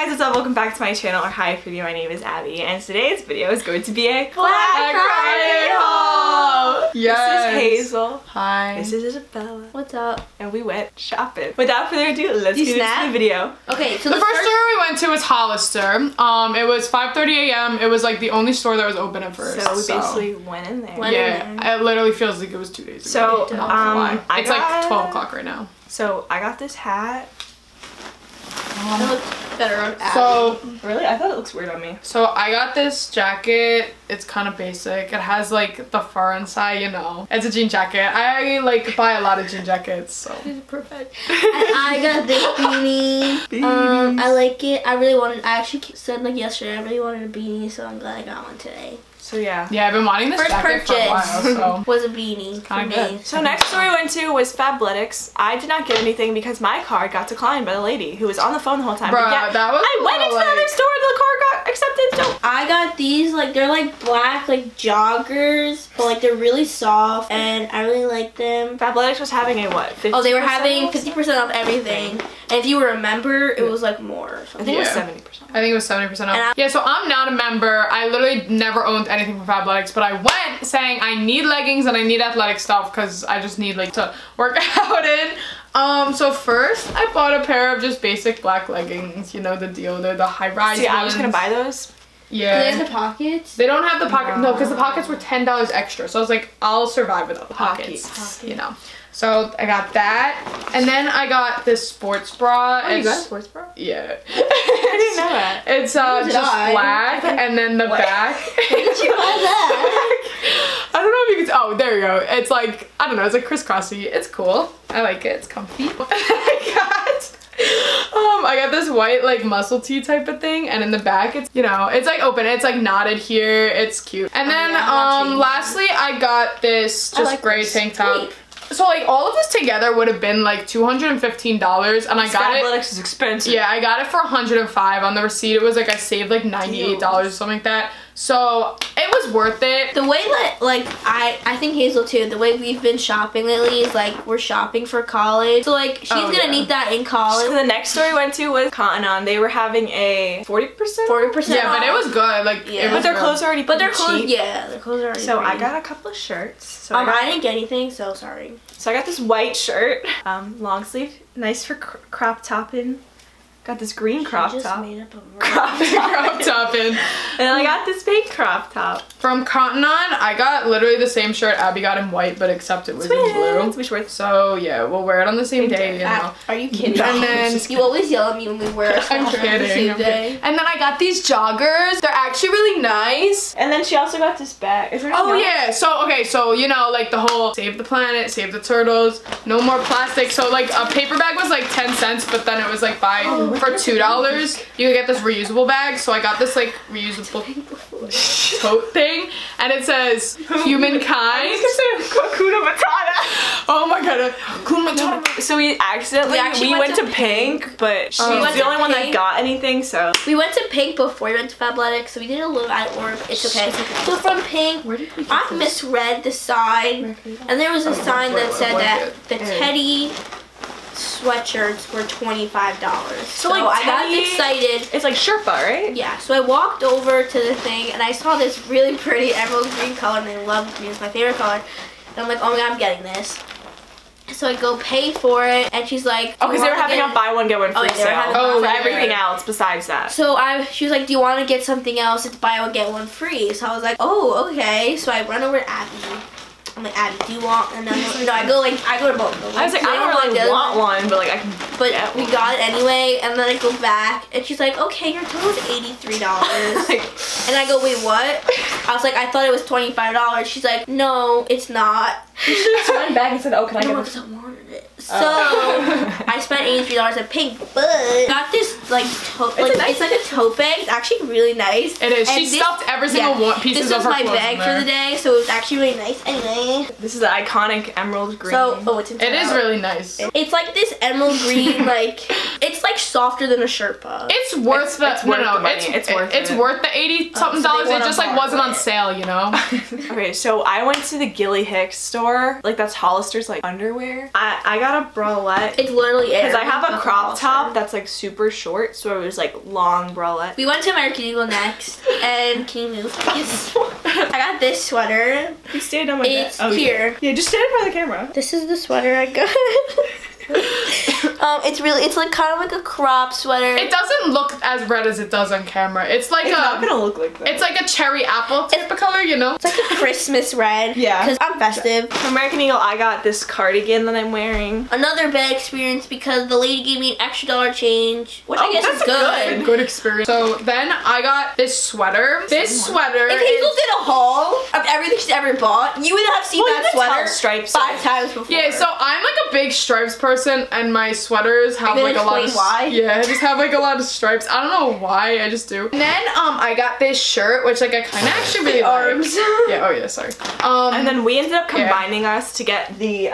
guys, what's up? Welcome back to my channel, or hi if you're new. My name is Abby, and today's video is going to be a Black Friday haul! Yes! This is Hazel. Hi. This is Isabella. What's up? And we went shopping. Without further ado, let's get into the video. Okay, so the first store we went to was Hollister. It was 5:30 a.m. It was like the only store that was open at first. So we basically went in there. Yeah, it literally feels like it was 2 days ago. So, it's like 12 o'clock right now. So I got this hat. It looks better on Abby. So really, I thought it looks weird on me. So I got this jacket. It's kind of basic. It has like the fur inside, you know. It's a jean jacket. I like buy a lot of jean jackets, so. She's perfect. And I got this beanie. Beanies. I like it. I really wanted. I actually said like yesterday, I really wanted a beanie, so I'm glad I got one today. So yeah. Yeah, I've been wanting this jacket for a while, so. Was a beanie for me. So next store we went to was Fabletics. I did not get anything because my card got declined by the lady who was on the phone the whole time. Bruh, yeah, that was I went into like... another store and the card got accepted, so. I got these, like, they're like black, like joggers, but like they're really soft and I really like them. Fabletics was having a what? 50%? Oh, they were having 50% off everything. And if you remember, it was like more. I think it was 70%. I think it was 70% off. Yeah, so I'm not a member. I literally never owned anything from Fabletics, but I went saying I need leggings and I need athletic stuff because I just need like to work out in. So first I bought a pair of just basic black leggings, you know the deal, they're the high rise ones. I was gonna buy those. Yeah. Do they have the pockets? They don't have the pockets. No, because the pockets were $10 extra, so I was like, I'll survive without the pockets. You know. So I got that, and then I got this sports bra. Oh, you got a sports bra? Yeah. I didn't know that. It's just black, and then the back. Why did you buy that? I don't know if you can tell. Oh, there you go. It's like, I don't know, it's like crisscrossy. It's cool. I like it. It's comfy. I got this white like muscle tee type of thing, and in the back it's, you know, it's like open, it's like knotted here, it's cute. And then lastly I got this just like gray tank top. So like all of this together would have been like $215, and I got it. Fabletics is expensive. Yeah, I got it for $105 on the receipt. It was like I saved like $98 or something like that. So it was worth it. The way that like I think Hazel too, the way we've been shopping lately is like we're shopping for college. So like she's gonna need that in college. So the next store we went to was Cotton On. They were having a 40%. 40% off. But it was good. Like it was their clothes are already so pretty. I got a couple of shirts. So I didn't get anything, so sorry. So I got this white shirt, long sleeve, nice for crop topping. Got this green crop top. Made up a crop top in. And then I got this pink crop top. From Cotton On, I got literally the same shirt Abby got in white, but except it was in blue. So yeah, we'll wear it on the same day, you know. Are you kidding? No, and then you always yell at me when we wear our same shirt on the same day. And then I got these joggers. They're actually really nice. And then she also got this bag. Is there yeah. So okay, so you know, like the whole save the planet, save the turtles, no more plastic. So like a paper bag was like 10 cents, but then it was like for $2, you can get this reusable bag. So I got this like reusable tote thing, and it says humankind. Hakuna Matata. Oh my god, Hakuna Matata. So we accidentally we went to Pink, but she was the only one that got anything. So we went to Pink before we went to Fabletics, so we did a little at Orb. It's okay. So from Pink, I misread the sign, and there was a sign that said that the Teddy sweatshirts were $25. So like I got excited. It's like Sherpa, right? Yeah. So I walked over to the thing and I saw this really pretty emerald green color, and I love green. It's my favorite color. And I'm like, oh my god, I'm getting this. So I go pay for it, and she's like, oh, because they were having a buy one get one free sale. Oh, for everything else besides that. So she was like, do you want to get something else? It's buy one get one free. So I was like, oh, okay. So I run over to Abby. I'm like, Abby, do you want another? No, I go to both. I was like, I don't really want one, but like, I can. But we got it anyway, and then I go back, and she's like, okay, your total is $83. And I go, wait, what? I was like, I thought it was $25. She's like, no, it's not. She went back and said, oh, can I get one? No, I wanted it. So I spent $83 at Pink, but got this like tote. It's like a tote bag. It's actually really nice. It is. And she stuffed every single piece of her clothes in there. This was my bag for the day, so it was actually really nice. Anyway, this is the iconic emerald green. So it is really nice. It's like this emerald green, like it's like softer than a Sherpa. It's worth it's worth the $80 something dollars. It just like wasn't on sale, you know. Okay, so I went to the Gilly Hicks store. store. Like that's Hollister's like underwear. I got a bralette. It's literally Aerie. Because I have a crop top that's like super short, so it was like long bralette. We went to American Eagle next, and can you move please? I got this sweater. You stand on my bed. It's here. Yeah, just stand in front of the camera. This is the sweater I got. It's like kind of like a crop sweater. It doesn't look as red as it does on camera. It's like it's not gonna look like that. It's like a cherry apple type of color, you know? It's like a Christmas red. Yeah. Because I'm festive. From American Eagle, I got this cardigan that I'm wearing. Another bad experience because the lady gave me an extra dollar change, which I guess is good. Good experience. So then I got this sweater. This sweater. If Hazel did a haul of everything she's ever bought, you would have seen that sweater stripes 5 times before. Yeah, so I'm like a big stripes person, and my sweaters have like a lot of I just have like a lot of stripes. I don't know why, I just do. And then I got this shirt, which like I kind of actually really arms. Yeah, oh yeah, sorry. And then we ended up combining us to get the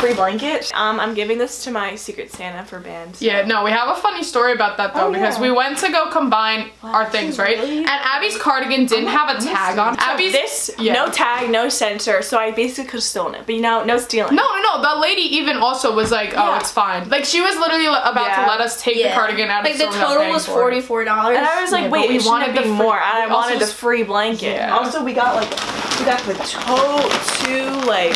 free blanket. I'm giving this to my Secret Santa for band. So. Yeah, no, we have a funny story about that though, because we went to go combine our things, right? Really? And Abby's cardigan didn't have a tag on. So Abby's no tag, no censor, so I basically could have stolen it, but you know, no stealing. No, no, no. The lady even also was like, oh, it's fine. Like she was literally about to let us take the cardigan out of the total was $44. And I was like, wait, we wanted the more. I wanted the free blanket. Yeah. Also, we got like, we got the two like,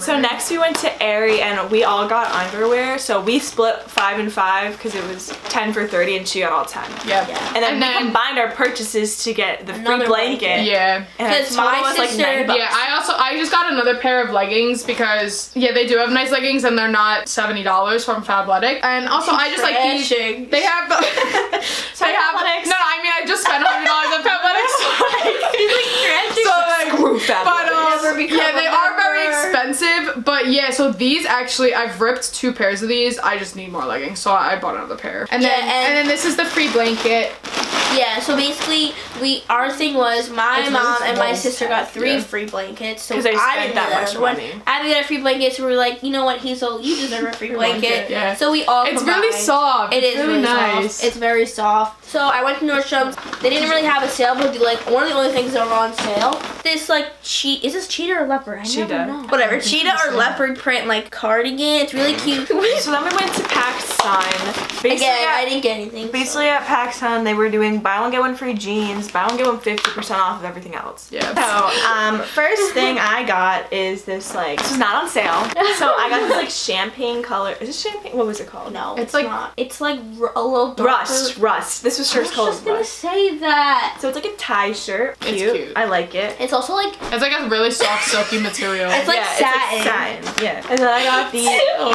So next we went to Aerie and we all got underwear. So we split 5 and 5 because it was 10 for 30 and she got all 10. Yeah. And then we combined our purchases to get the free blanket. Yeah. Because my sister, like $9. Yeah, I just got another pair of leggings because they do have nice leggings and they're not $70 from Fabletics. And also I just like these. They have. So Fabletics. No, I mean I just spent $100 on Fabletics. She's like trashing. So like screw Fabletics. But yeah, they are very expensive, but yeah, so these actually, I've ripped 2 pairs of these. I just need more leggings, so I bought another pair. And then this is the free blanket. Yeah, so basically, our thing was my mom and my sister got 3 free blankets, so I didn't get that much money. Abby got a free blanket, so we were like, you know what, Hazel, you deserve a free blanket. Yeah. So we all combined. It's really soft. It is really nice. Soft. It's very soft. So I went to Nordstrom's. They didn't really have a sale, but like one of the only things that were on sale. This like is this cheetah or leopard? I never know. Whatever, cheetah or leopard print like cardigan. It's really cute. So then we went to PacSun. Basically, I didn't get anything. Basically, at PacSun, they were doing buy one get one free jeans, buy one get one 50% off of everything else. Yeah. So first thing I got is this like this is not on sale. So I got this like champagne color. Is this champagne? What was it called? No, it's like not. It's like a little darker. Rust. This was shirt's called. I was just gonna say that. So it's like a tie shirt. Cute. It's cute. I like it. It's also like a really soft silky material. It's like satin. It's like satin. Yeah. And then I got these.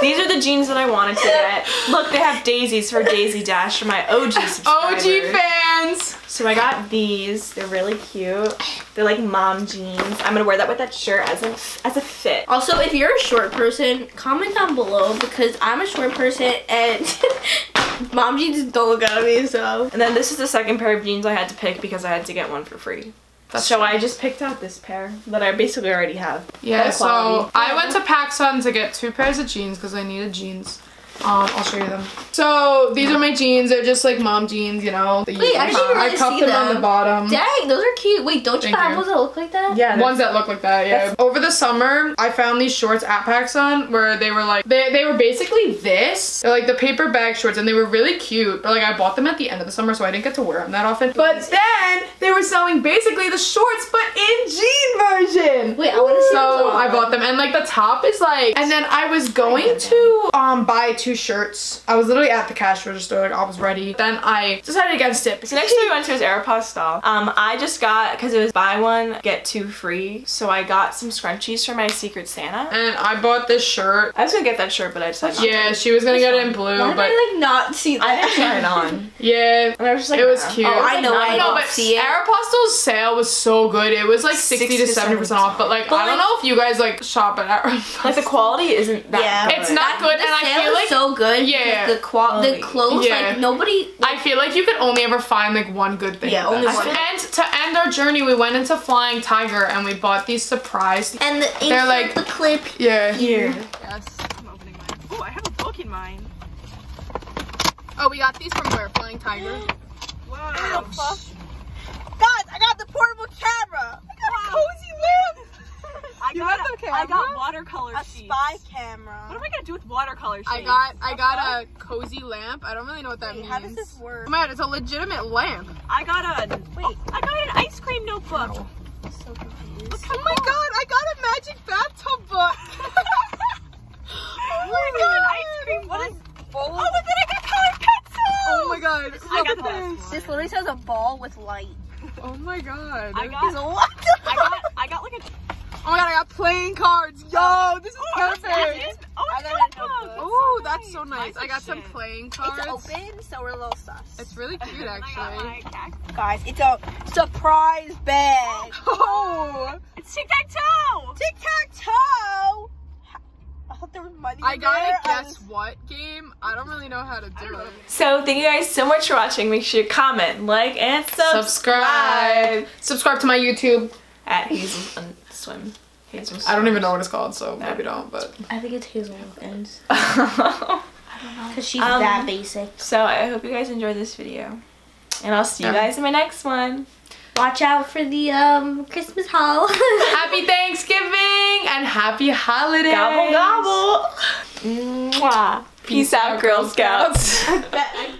These are the jeans that I wanted to get. Look, they have daisies for Daisy Dash for my OG subscribers. OG fans! So I got these. They're really cute. They're like mom jeans. I'm gonna wear that with that shirt as a fit. Also, if you're a short person, comment down below because I'm a short person and mom jeans don't look out of me, so. And then this is the second pair of jeans I had to pick because I had to get one for free. So I just picked out this pair that I basically already have. Yeah, so I went to PacSun to get 2 pairs of jeans because I needed jeans. I'll show you them. So these are my jeans. They're just like mom jeans, you know. Wait, I didn't really see them. I cuffed them on the bottom. Dang, those are cute. Wait, don't you have ones that look like that? Yeah, ones that look like that. Yeah. Over the summer, I found these shorts at PacSun where they were like they were basically this. They're like the paper bag shorts, and they were really cute. But like I bought them at the end of the summer, so I didn't get to wear them that often. But then they were selling basically the shorts, but in jean version. Wait, I want to see. So I bought them, and like the top is like. And then I was going to buy 2 shirts. I was literally at the cash register, like I was ready. Then I decided against it. So next thing we went to was Aeropostale. I just got, because it was buy one, get 2 free. So I got some scrunchies for my Secret Santa. And I bought this shirt. I was gonna get that shirt, but I decided not to. She was gonna get it in blue, but I like not see that. I didn't try it on. Yeah. And I was just like, it was cute. Oh, I know, but see it. Aeropostale's sale was so good. It was like 60 to 70% off, but like I don't know if you guys like shop at Aeropostale. Like the quality isn't that good. It's not good, and I feel like so good. Yeah. The clothes, like nobody. Like, I feel like you could only ever find like one good thing. Yeah, only one. And to end our journey, we went into Flying Tiger and we bought these surprise. And they're like the clip. Yeah. Here. Yes, I'm opening mine. Oh, I have a book in mine. Oh, we got these from where? Flying Tiger. Wow. Guys, I got the portable camera. I got a cozy lamp. I I got watercolor sheets. A spy camera. What am I gonna do with watercolor sheets? I got a cozy lamp. I don't really know what that means. How does this work? Oh my god, it's a legitimate lamp. I got an ice cream notebook. Oh. I'm so confused. Oh my god, I got a magic bathtub book. Oh my god, an ice cream. What is? Bold. Oh, but then I got colored pencils. Oh my god, this literally says a ball with light. Oh my god, I got like a. Oh my god, I got playing cards. Yo, this is perfect. Oh, that's so nice. I got some playing cards. It's open, so we're a little sus. It's really cute, actually. Guys, it's a surprise bag. Oh, it's tic tac toe. Tic tac toe. I gotta guess what game. I don't really know how to do it. So thank you guys so much for watching. Make sure you comment, like, and subscribe. Subscribe to my YouTube at Hazel and Swim. Hazel. I don't even know what it's called, so maybe don't. But I think it's Hazel and. I don't know. Cause she's that basic. So I hope you guys enjoyed this video, and I'll see you guys in my next one. Watch out for the Christmas haul. Happy Thanksgiving and happy holidays. Gobble, gobble. Mwah. Peace out, Girl Scouts.